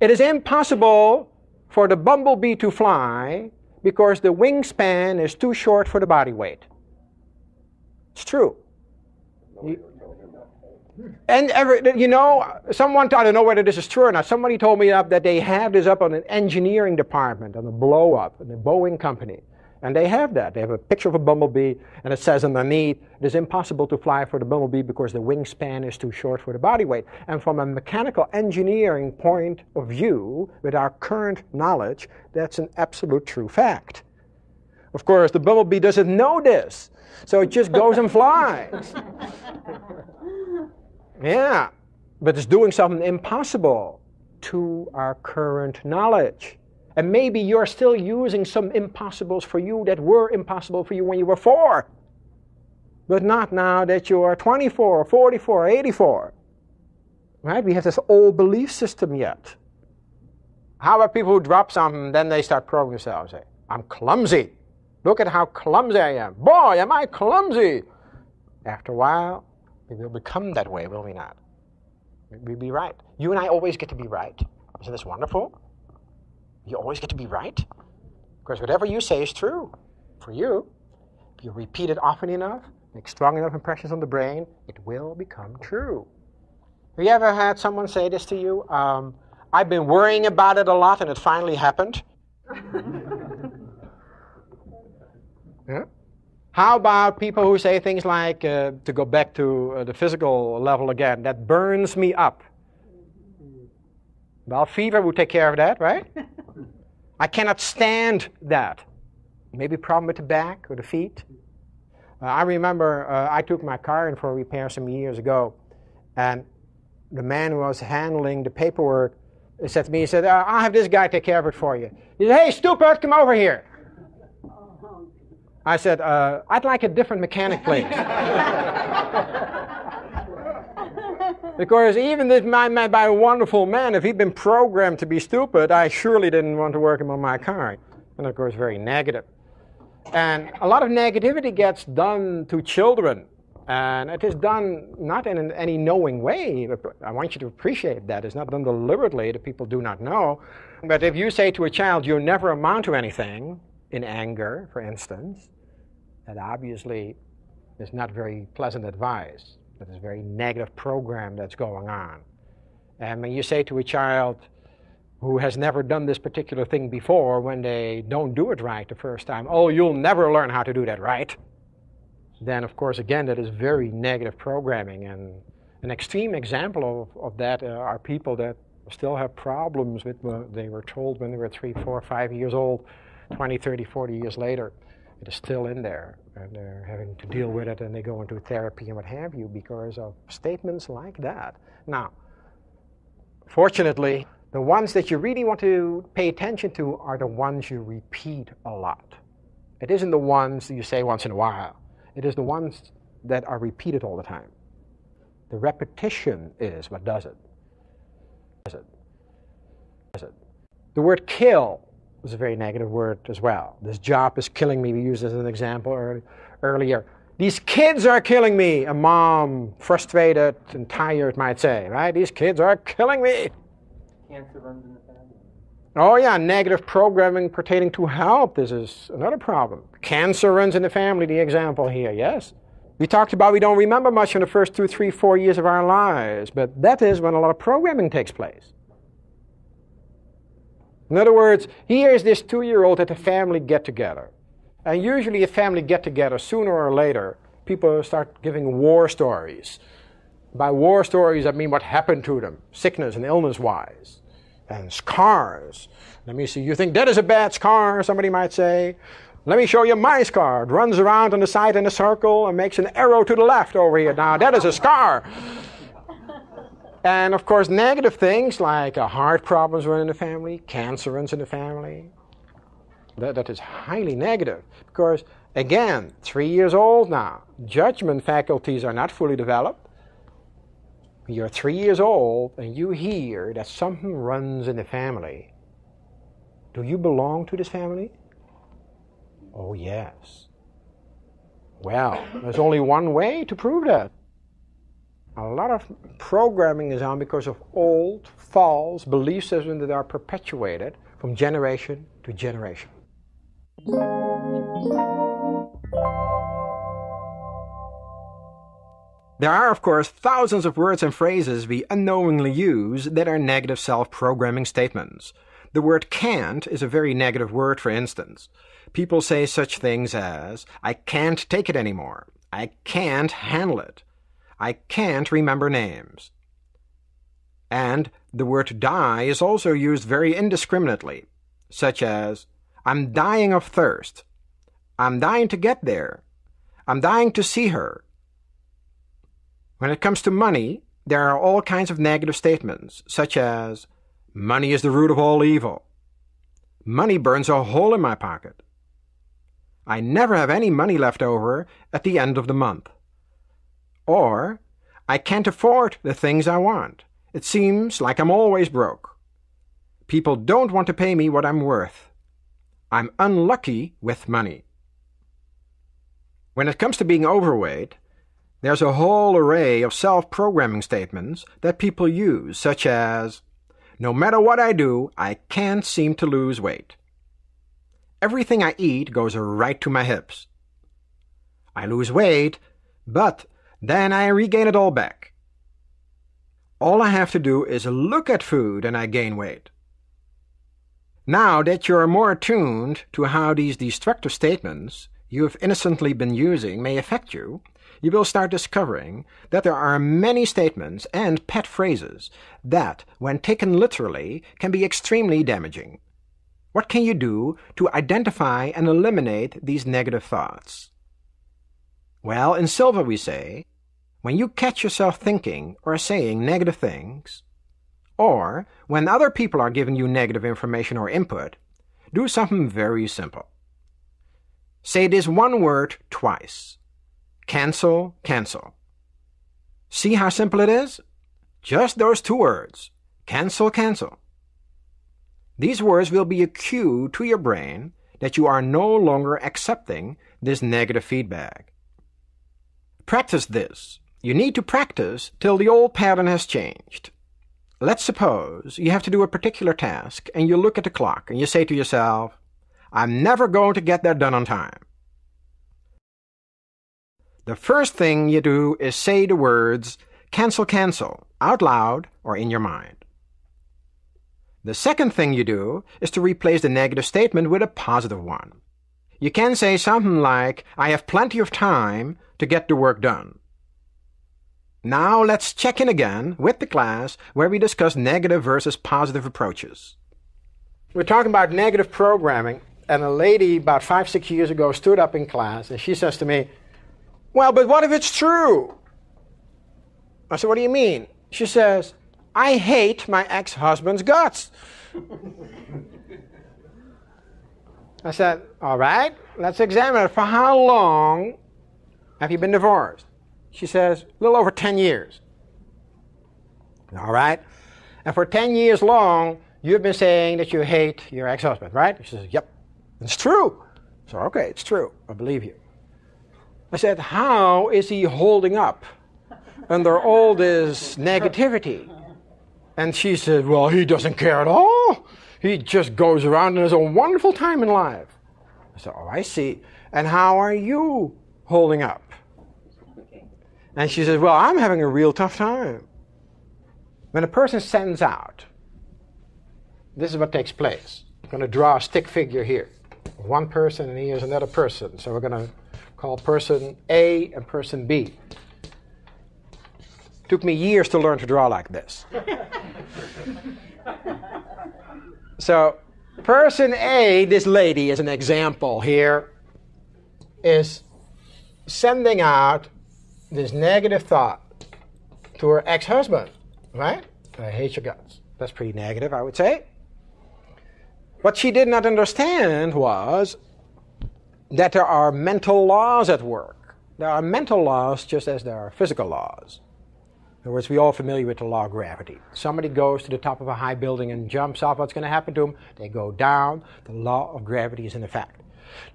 It is impossible for the bumblebee to fly because the wingspan is too short for the body weight. It's true. You, And, every, you know, someone, I don't know whether this is true or not, somebody told me up that they have this up on an engineering department, on a blow-up, in a Boeing company. And they have that. They have a picture of a bumblebee, and it says underneath, it is impossible to fly for the bumblebee because the wingspan is too short for the body weight. And from a mechanical engineering point of view, with our current knowledge, that's an absolute true fact. Of course, the bumblebee doesn't know this, so it just goes and flies. Yeah, but it's doing something impossible to our current knowledge. And maybe you're still using some impossibles for you that were impossible for you when you were four. But not now that you are twenty-four, forty-four, eighty-four. Right? We have this old belief system yet. How about people who drop something, then they start programming themselves? Hey, I'm clumsy. Look at how clumsy I am. Boy, am I clumsy. After a while, we will become that way, will we not? We'll be right. You and I always get to be right. Isn't this wonderful? You always get to be right. Because whatever you say is true for you. If you repeat it often enough, make strong enough impressions on the brain, it will become true. Have you ever had someone say this to you? Um, I've been worrying about it a lot and it finally happened. Yeah? How about people who say things like, uh, to go back to uh, the physical level again, that burns me up. Well, fever would take care of that, right? I cannot stand that. Maybe problem with the back or the feet. Uh, I remember uh, I took my car in for repair some years ago, and the man who was handling the paperwork said to me, he said, I'll have this guy take care of it for you. He said, hey, stupid, come over here. I said, uh, I'd like a different mechanic, please. Because even this my, my, my wonderful man, if he'd been programmed to be stupid, I surely didn't want to work him on my car. And of course, very negative. And a lot of negativity gets done to children. And it is done not in an, any knowing way. But I want you to appreciate that. It's not done deliberately that people do not know. But if you say to a child, you'll never amount to anything, in anger, for instance, that obviously is not very pleasant advice. That is a very negative program that's going on. And when you say to a child who has never done this particular thing before, when they don't do it right the first time, oh, you'll never learn how to do that right, then, of course, again, that is very negative programming. And an extreme example of, of that uh, are people that still have problems with what they were told when they were three, four, five years old. twenty, thirty, forty years later, it is still in there, and they're having to deal with it, and they go into therapy and what have you because of statements like that. Now, fortunately, the ones that you really want to pay attention to are the ones you repeat a lot. It isn't the ones that you say once in a while. It is the ones that are repeated all the time. The repetition is what does it. Does it? Does it? The word kill was a very negative word as well. This job is killing me. We used it as an example early, earlier. These kids are killing me. A mom, frustrated and tired, might say, right? These kids are killing me. Cancer runs in the family. Oh yeah, negative programming pertaining to health. This is another problem. Cancer runs in the family, the example here, yes. We talked about we don't remember much in the first two, three, four years of our lives, but that is when a lot of programming takes place. In other words, here is this two-year-old at a family get-together. And usually a family get-together, sooner or later, people start giving war stories. By war stories, I mean what happened to them, sickness and illness-wise, and scars. Let me see, you think that is a bad scar, somebody might say. Let me show you my scar. It runs around on the side in a circle and makes an arrow to the left over here. Now, that is a scar. And, of course, negative things like uh, heart problems run in the family, cancer runs in the family. That, that is highly negative. Because, again, three years old now, judgment faculties are not fully developed. You're three years old and you hear that something runs in the family. Do you belong to this family? Oh, yes. Well, there's only one way to prove that. A lot of programming is on because of old, false belief systems that are perpetuated from generation to generation. There are, of course, thousands of words and phrases we unknowingly use that are negative self-programming statements. The word can't is a very negative word, for instance. People say such things as, I can't take it anymore. I can't handle it. I can't remember names. And the word die is also used very indiscriminately, such as, I'm dying of thirst. I'm dying to get there. I'm dying to see her. When it comes to money, there are all kinds of negative statements, such as, money is the root of all evil. Money burns a hole in my pocket. I never have any money left over at the end of the month. Or, I can't afford the things I want. It seems like I'm always broke. People don't want to pay me what I'm worth. I'm unlucky with money. When it comes to being overweight, there's a whole array of self-programming statements that people use, such as, no matter what I do, I can't seem to lose weight. Everything I eat goes right to my hips. I lose weight, but then I regain it all back. All I have to do is look at food and I gain weight. Now that you're more attuned to how these destructive statements you have innocently been using may affect you, you will start discovering that there are many statements and pet phrases that, when taken literally, can be extremely damaging. What can you do to identify and eliminate these negative thoughts? Well, in Silva we say, when you catch yourself thinking or saying negative things, or when other people are giving you negative information or input, do something very simple. Say this one word twice. Cancel, cancel. See how simple it is? Just those two words. Cancel, cancel. These words will be a cue to your brain that you are no longer accepting this negative feedback. Practice this. You need to practice till the old pattern has changed. Let's suppose you have to do a particular task and you look at the clock and you say to yourself, I'm never going to get that done on time. The first thing you do is say the words, cancel, cancel, out loud or in your mind. The second thing you do is to replace the negative statement with a positive one. You can say something like, I have plenty of time to get the work done. Now let's check in again with the class where we discuss negative versus positive approaches. We're talking about negative programming, and a lady about five, six years ago stood up in class and she says to me, well, but what if it's true? I said, what do you mean? She says, I hate my ex-husband's guts. I said, all right, let's examine it. For how long have you been divorced? She says, a little over ten years. All right. And for ten years long, you've been saying that you hate your ex-husband, right? She says, yep, it's true. So, okay, it's true. I believe you. I said, how is he holding up under all this negativity? And she said, well, he doesn't care at all. He just goes around and has a wonderful time in life. I said, oh, I see. And how are you holding up? Okay. And she said, well, I'm having a real tough time. When a person sends out, this is what takes place. I'm going to draw a stick figure here. One person and here's another person. So we're going to call person A and person B. Took me years to learn to draw like this. So, person A, this lady is an example here, is sending out this negative thought to her ex-husband, right? I hate your guts. That's pretty negative, I would say. What she did not understand was that there are mental laws at work. There are mental laws just as there are physical laws. In other words, we're all familiar with the law of gravity. Somebody goes to the top of a high building and jumps off. What's going to happen to them? They go down. The law of gravity is in effect.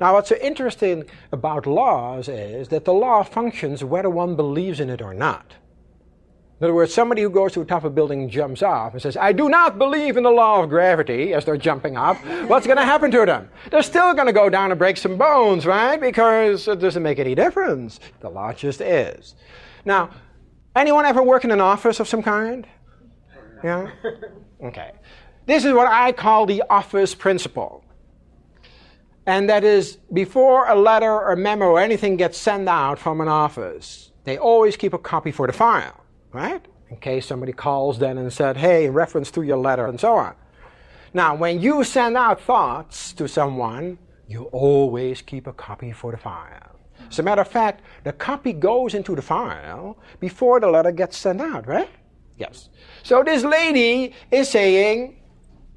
Now, what's so interesting about laws is that the law functions whether one believes in it or not. In other words, somebody who goes to the top of a building and jumps off and says, I do not believe in the law of gravity as they're jumping off. What's going to happen to them? They're still going to go down and break some bones, right? Because it doesn't make any difference. The law just is. Now, anyone ever work in an office of some kind? Yeah? Okay. This is what I call the office principle. And that is, before a letter or memo or anything gets sent out from an office, they always keep a copy for the file, right? In case somebody calls then and said, hey, in reference to your letter, and so on. Now, when you send out thoughts to someone, you always keep a copy for the file. As a matter of fact, the copy goes into the file before the letter gets sent out, right? Yes. So this lady is saying,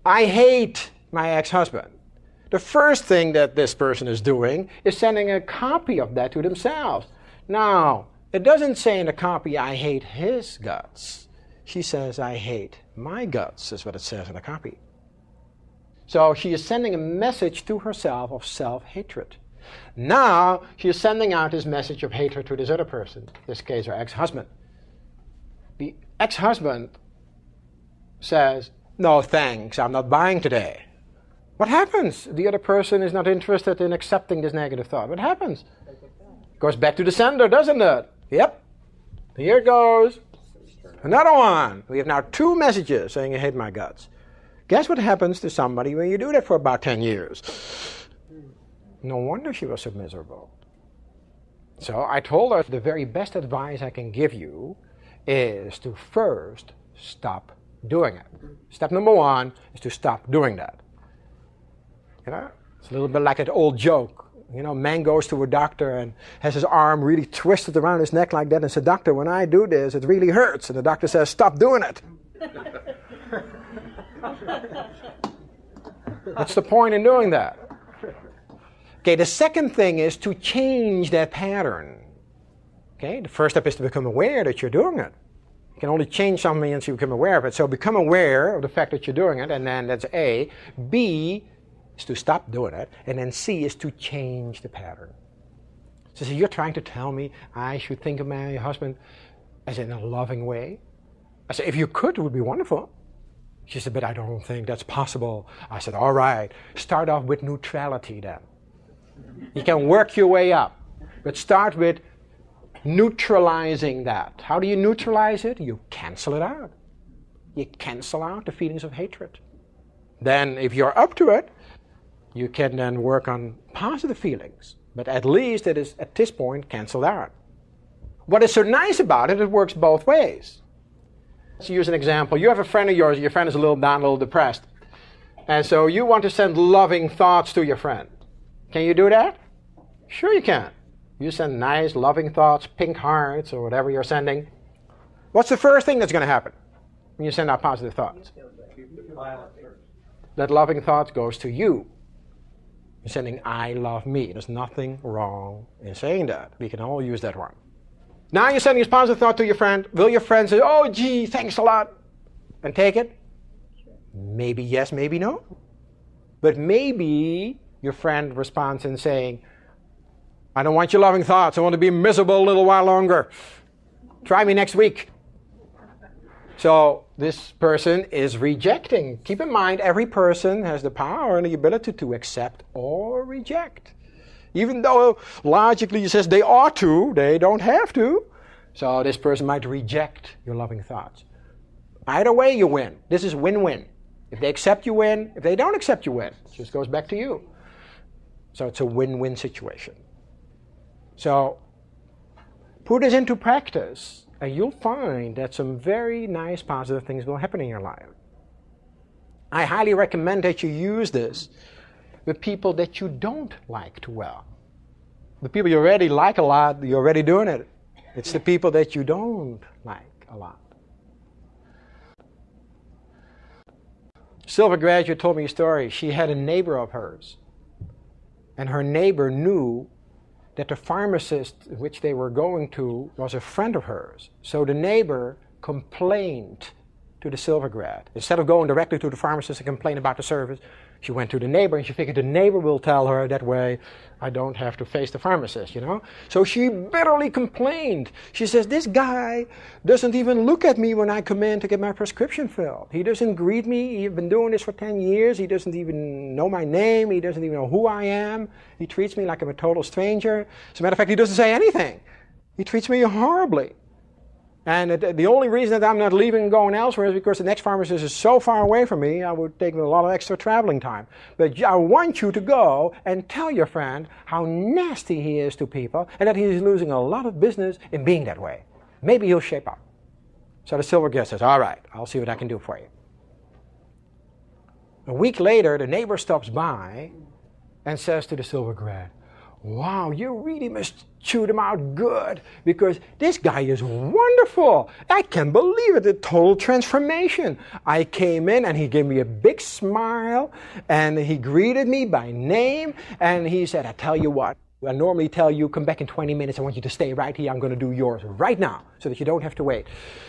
I hate my ex-husband. the first thing that this person is doing is sending a copy of that to themselves. Now, it doesn't say in the copy, I hate his guts. She says, I hate my guts, is what it says in the copy. So she is sending a message to herself of self-hatred. Now, she is sending out this message of hatred to this other person, in this case her ex-husband. The ex-husband says, no thanks, I'm not buying today. What happens? The other person is not interested in accepting this negative thought. What happens? Goes back to the sender, doesn't it? Yep. Here it goes. Another one. We have now two messages saying, I hate my guts. Guess what happens to somebody when you do that for about ten years? No wonder she was so miserable. So I told her the very best advice I can give you is to first stop doing it. Step number one is to stop doing that. You know, it's a little bit like that old joke. You know, man goes to a doctor and has his arm really twisted around his neck like that and said, doctor, when I do this, it really hurts. And the doctor says, stop doing it. What's the point in doing that? Okay, the second thing is to change that pattern. Okay, the first step is to become aware that you're doing it. You can only change something once you become aware of it. So become aware of the fact that you're doing it, and then that's A. B is to stop doing it, and then C is to change the pattern. So, so you're trying to tell me I should think of my husband as in a loving way? I said, if you could, it would be wonderful. She said, but I don't think that's possible. I said, all right, start off with neutrality then. You can work your way up, but start with neutralizing that. How do you neutralize it? You cancel it out. You cancel out the feelings of hatred. Then, if you're up to it, you can then work on positive feelings. But at least it is, at this point, canceled out. What is so nice about it, it works both ways. Let's use an example. You have a friend of yours, your friend is a little down, a little depressed. And so you want to send loving thoughts to your friend. Can you do that? Sure you can. You send nice, loving thoughts, pink hearts, or whatever you're sending. What's the first thing that's going to happen when you send out positive thoughts? That loving thought goes to you. You're sending, I love me. There's nothing wrong in saying that. We can all use that one. Now you're sending this positive thought to your friend. Will your friend say, oh, gee, thanks a lot, and take it? Sure. Maybe yes, maybe no. But maybe your friend responds in saying, I don't want your loving thoughts. I want to be miserable a little while longer. Try me next week. So this person is rejecting. Keep in mind, every person has the power and the ability to accept or reject. Even though logically it says they ought to, they don't have to. So this person might reject your loving thoughts. Either way, you win. This is win-win. If they accept, you win. If they don't accept, you win. It just goes back to you. So it's a win-win situation. So put this into practice, and you'll find that some very nice positive things will happen in your life. I highly recommend that you use this with people that you don't like too well. The people you already like a lot, you're already doing it. It's the people that you don't like a lot. Silva graduate told me a story. She had a neighbor of hers, and her neighbor knew that the pharmacist which they were going to was a friend of hers. So the neighbor complained to the Silva grad. Instead of going directly to the pharmacist and complain about the service, she went to the neighbor, and she figured the neighbor will tell her, that way I don't have to face the pharmacist, you know? So she bitterly complained. She says, this guy doesn't even look at me when I come in to get my prescription filled. He doesn't greet me. He's been doing this for ten years. He doesn't even know my name. He doesn't even know who I am. He treats me like I'm a total stranger. As a matter of fact, he doesn't say anything. He treats me horribly. And the only reason that I'm not leaving and going elsewhere is because the next pharmacist is so far away from me, I would take a lot of extra traveling time. But I want you to go and tell your friend how nasty he is to people and that he's losing a lot of business in being that way. Maybe he'll shape up. So the silver guest says, all right, I'll see what I can do for you. A week later, the neighbor stops by and says to the silver grad, wow, you really must chew them out good, because this guy is wonderful. I can't believe it, the total transformation. I came in and he gave me a big smile and he greeted me by name and he said, I tell you what, I normally tell you, come back in twenty minutes, I want you to stay right here, I'm going to do yours right now, so that you don't have to wait.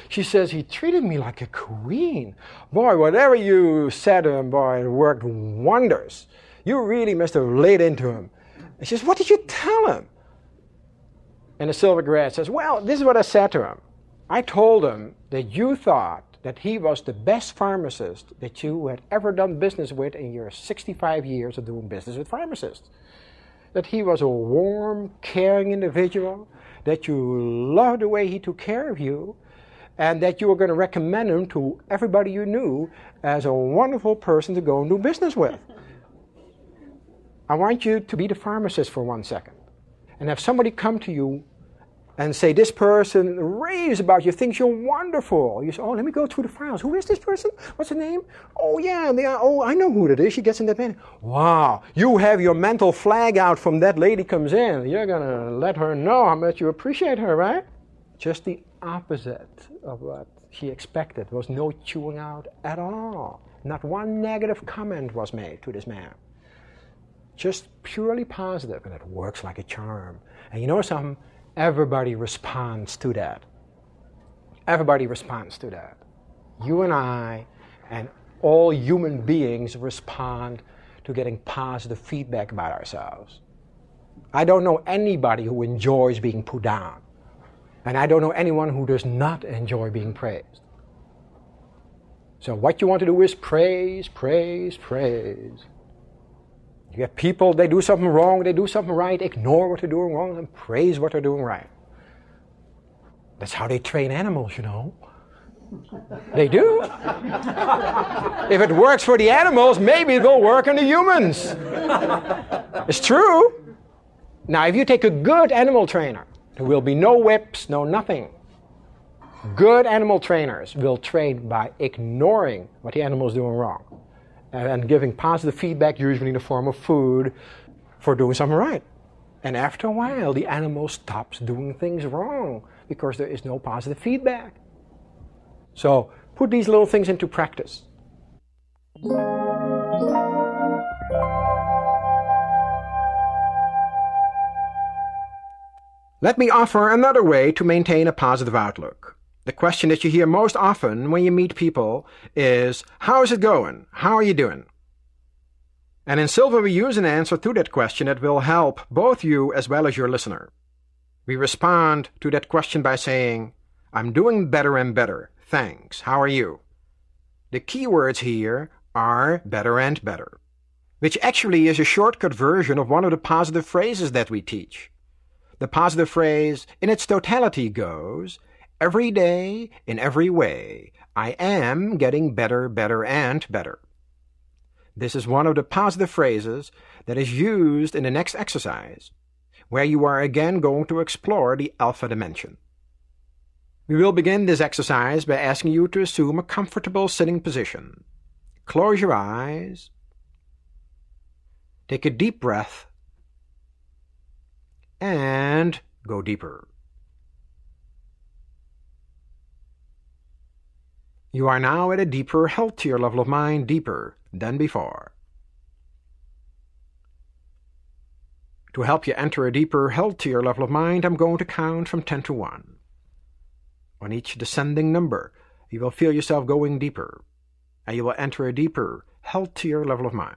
She says, he treated me like a queen. Boy, whatever you said to him, boy, it worked wonders. You really must have laid into him. And she says, what did you tell him? And the silver grad says, well, this is what I said to him. I told him that you thought that he was the best pharmacist that you had ever done business with in your sixty-five years of doing business with pharmacists. That he was a warm, caring individual, that you loved the way he took care of you, and that you were going to recommend him to everybody you knew as a wonderful person to go and do business with. I want you to be the pharmacist for one second and have somebody come to you and say, this person raves about you, thinks you're wonderful. You say, oh, let me go through the files. Who is this person? What's her name? Oh, yeah, they are. Oh, I know who that is. She gets in that minute. Wow, you have your mental flag out from that lady comes in. You're going to let her know how much you appreciate her, right? Just the opposite of what she expected. There was no chewing out at all. Not one negative comment was made to this man. Just purely positive, and it works like a charm. And you know something? Everybody responds to that. Everybody responds to that. You and I and all human beings respond to getting positive feedback about ourselves. I don't know anybody who enjoys being put down. And I don't know anyone who does not enjoy being praised. So what you want to do is praise, praise, praise. You have people, they do something wrong, they do something right, ignore what they're doing wrong and praise what they're doing right. That's how they train animals, you know. They do. If it works for the animals, maybe it will work on the humans. It's true. Now, if you take a good animal trainer, there will be no whips, no nothing. Good animal trainers will train by ignoring what the animal is doing wrong and giving positive feedback, usually in the form of food, for doing something right. And after a while, the animal stops doing things wrong because there is no positive feedback. So put these little things into practice. Let me offer another way to maintain a positive outlook. The question that you hear most often when you meet people is, how is it going? How are you doing? And in Silva, we use an answer to that question that will help both you as well as your listener. We respond to that question by saying, I'm doing better and better. Thanks. How are you? The key words here are better and better, which actually is a shortcut version of one of the positive phrases that we teach. The positive phrase in its totality goes, every day, in every way, I am getting better, better, and better. This is one of the positive phrases that is used in the next exercise, where you are again going to explore the alpha dimension. We will begin this exercise by asking you to assume a comfortable sitting position. Close your eyes. Take a deep breath. And go deeper. You are now at a deeper, healthier level of mind, deeper than before. To help you enter a deeper, healthier level of mind, I'm going to count from ten to one. On each descending number, you will feel yourself going deeper, and you will enter a deeper, healthier level of mind.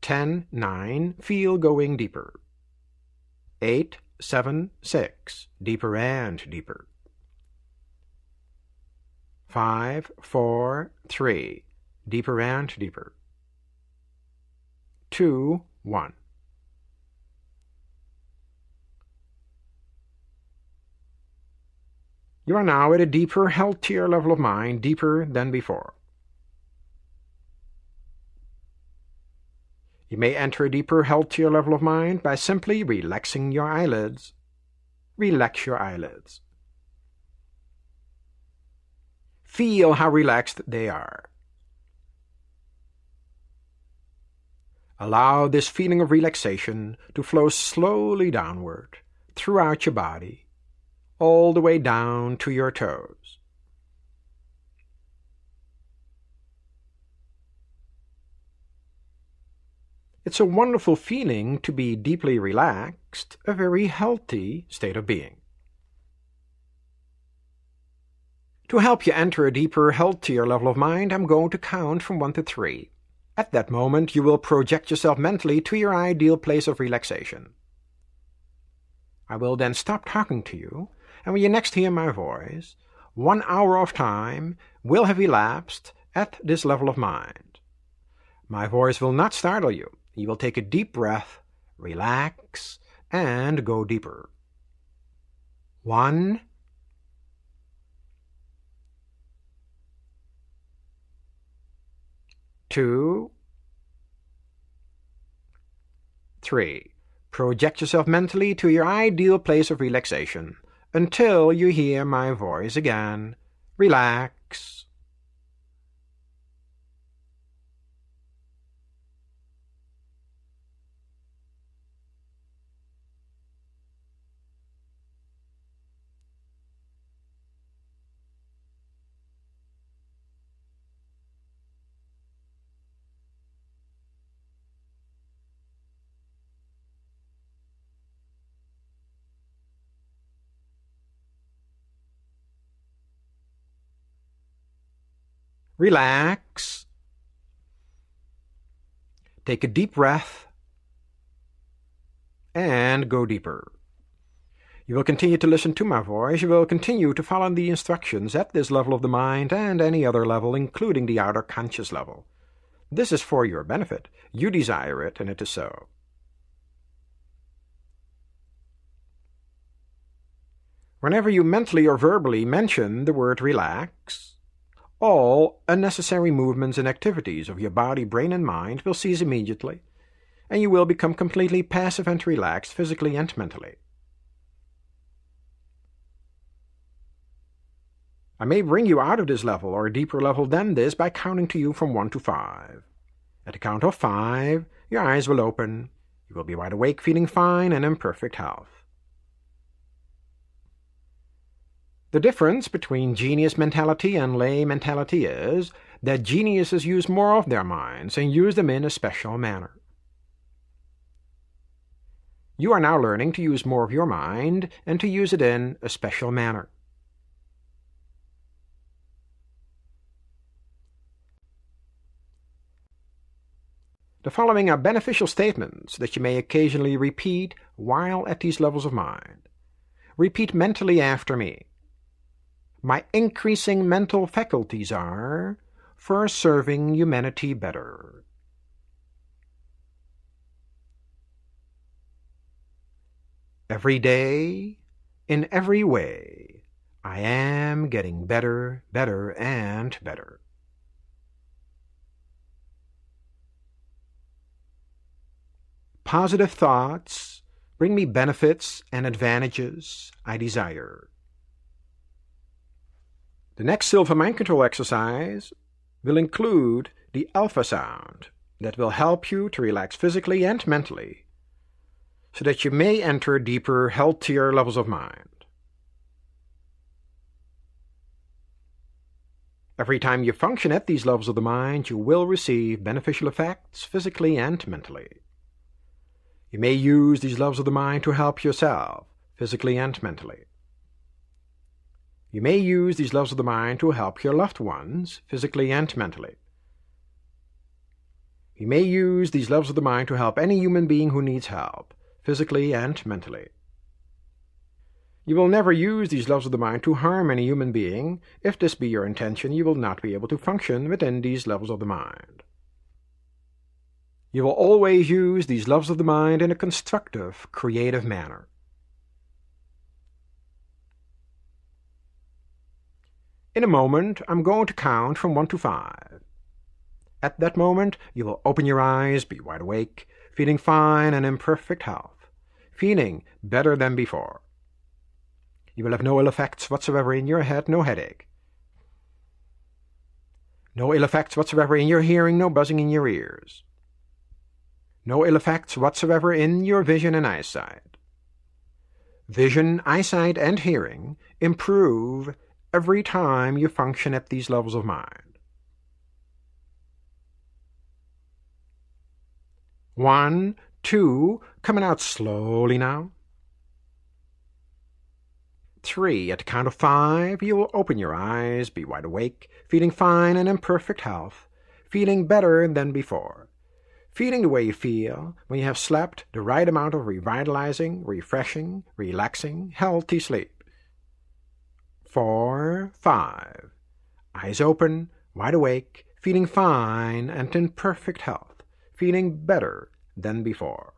ten, nine, feel going deeper. eight, seven, six, deeper and deeper. Five, four, three, deeper and deeper. Two, one. You are now at a deeper, healthier level of mind, deeper than before. You may enter a deeper, healthier level of mind by simply relaxing your eyelids. Relax your eyelids. Feel how relaxed they are. Allow this feeling of relaxation to flow slowly downward throughout your body, all the way down to your toes. It's a wonderful feeling to be deeply relaxed, a very healthy state of being. To help you enter a deeper, healthier level of mind, I'm going to count from one to three. At that moment, you will project yourself mentally to your ideal place of relaxation. I will then stop talking to you, and when you next hear my voice, one hour of time will have elapsed at this level of mind. My voice will not startle you. You will take a deep breath, relax, and go deeper. One. Two. Three. Project yourself mentally to your ideal place of relaxation until you hear my voice again. Relax. Relax. Take a deep breath and go deeper. You will continue to listen to my voice. You will continue to follow the instructions at this level of the mind and any other level, including the outer conscious level. This is for your benefit. You desire it, and it is so. Whenever you mentally or verbally mention the word relax, all unnecessary movements and activities of your body, brain, and mind will cease immediately, and you will become completely passive and relaxed physically and mentally. I may bring you out of this level or a deeper level than this by counting to you from one to five. At the count of five, your eyes will open. You will be wide awake, feeling fine and in perfect health. The difference between genius mentality and lay mentality is that geniuses use more of their minds and use them in a special manner. You are now learning to use more of your mind and to use it in a special manner. The following are beneficial statements that you may occasionally repeat while at these levels of mind. Repeat mentally after me. My increasing mental faculties are for serving humanity better. Every day, in every way, I am getting better, better, and better. Positive thoughts bring me benefits and advantages I desire. The next Silva Mind Control exercise will include the alpha sound that will help you to relax physically and mentally so that you may enter deeper, healthier levels of mind. Every time you function at these levels of the mind, you will receive beneficial effects physically and mentally. You may use these levels of the mind to help yourself physically and mentally. You may use these levels of the mind to help your loved ones, physically and mentally. You may use these levels of the mind to help any human being who needs help, physically and mentally. You will never use these levels of the mind to harm any human being. If this be your intention, you will not be able to function within these levels of the mind. You will always use these levels of the mind in a constructive, creative manner. In a moment, I'm going to count from one to five. At that moment, you will open your eyes, be wide awake, feeling fine and in perfect health, feeling better than before. You will have no ill effects whatsoever in your head, no headache. No ill effects whatsoever in your hearing, no buzzing in your ears. No ill effects whatsoever in your vision and eyesight. Vision, eyesight, and hearing improve every time you function at these levels of mind. One, two, coming out slowly now. Three, at the count of five, you will open your eyes, be wide awake, feeling fine and in perfect health, feeling better than before. Feeling the way you feel when you have slept the right amount of revitalizing, refreshing, relaxing, healthy sleep. Four, five. Eyes open, wide awake, feeling fine and in perfect health, feeling better than before.